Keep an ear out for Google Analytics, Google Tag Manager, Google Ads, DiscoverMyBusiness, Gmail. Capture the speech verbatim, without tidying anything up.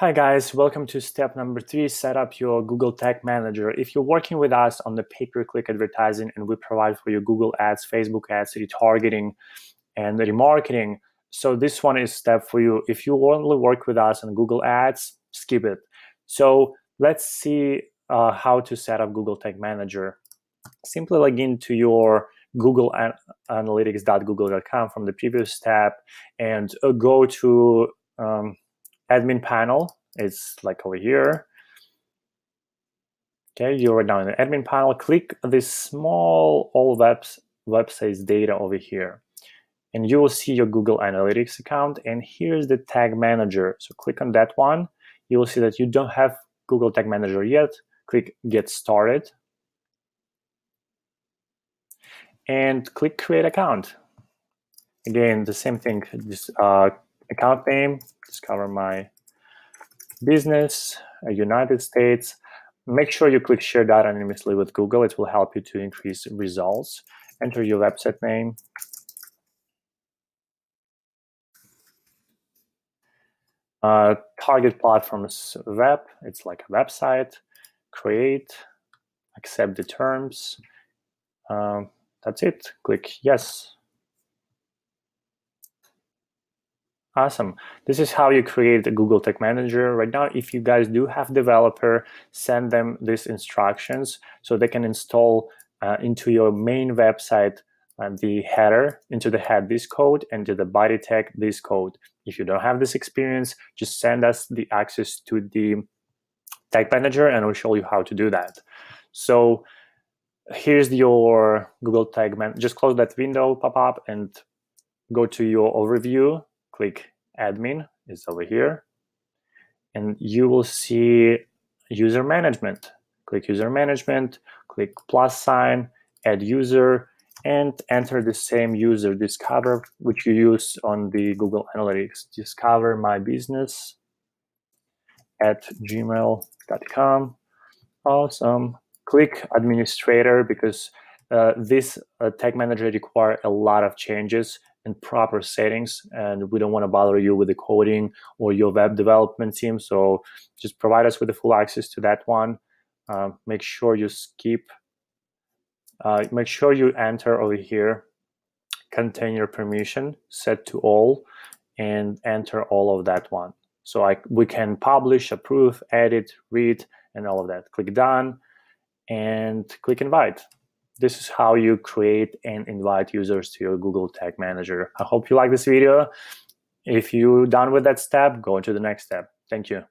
Hi guys, welcome to step number three, set up your Google Tag Manager. If you're working with us on the pay-per-click advertising and we provide for you Google Ads, Facebook Ads, retargeting and remarketing, so this one is step for you. If you only work with us on Google Ads, skip it. So let's see uh, how to set up Google Tag Manager. Simply log into your google analytics dot google dot com from the previous step and uh, go to um, admin panel. It's like over here. Okay, you're now in the admin panel. Click this small all webs websites data over here, and you will see your Google Analytics account. And here's the Tag Manager. So click on that one. You will see that you don't have Google Tag Manager yet. Click Get Started, and click Create Account. Again, the same thing. Just uh, account name, Discover My Business, United States. Make sure you click Share Data anonymously with Google. It will help you to increase results. Enter your website name. Uh, target platforms web, it's like a website. Create, accept the terms. Uh, that's it, click yes. Awesome. This is how you create a Google Tag Manager. Right now, if you guys do have developer, send them these instructions so they can install uh, into your main website uh, the header, into the head this code, and to the body tag this code. If you don't have this experience, just send us the access to the Tag Manager and we'll show you how to do that. So here's your Google Tag Manager. Just close that window pop-up and go to your overview. Click admin, it's over here, and you will see user management. Click user management, click plus sign, add user, and enter the same user, Discover, which you use on the Google Analytics, Discover My Business at gmail dot com. Awesome. Click administrator, because uh, this uh, Tag Manager requires a lot of changes and proper settings, and we don't want to bother you with the coding or your web development team, so just provide us with the full access to that one. Uh, make sure you skip, uh, make sure you enter over here, container permission, set to all, and enter all of that one. So I, we can publish, approve, edit, read, and all of that. Click done, and click invite. This is how you create and invite users to your Google Tag Manager. I hope you like this video. If you're done with that step, go into the next step. Thank you.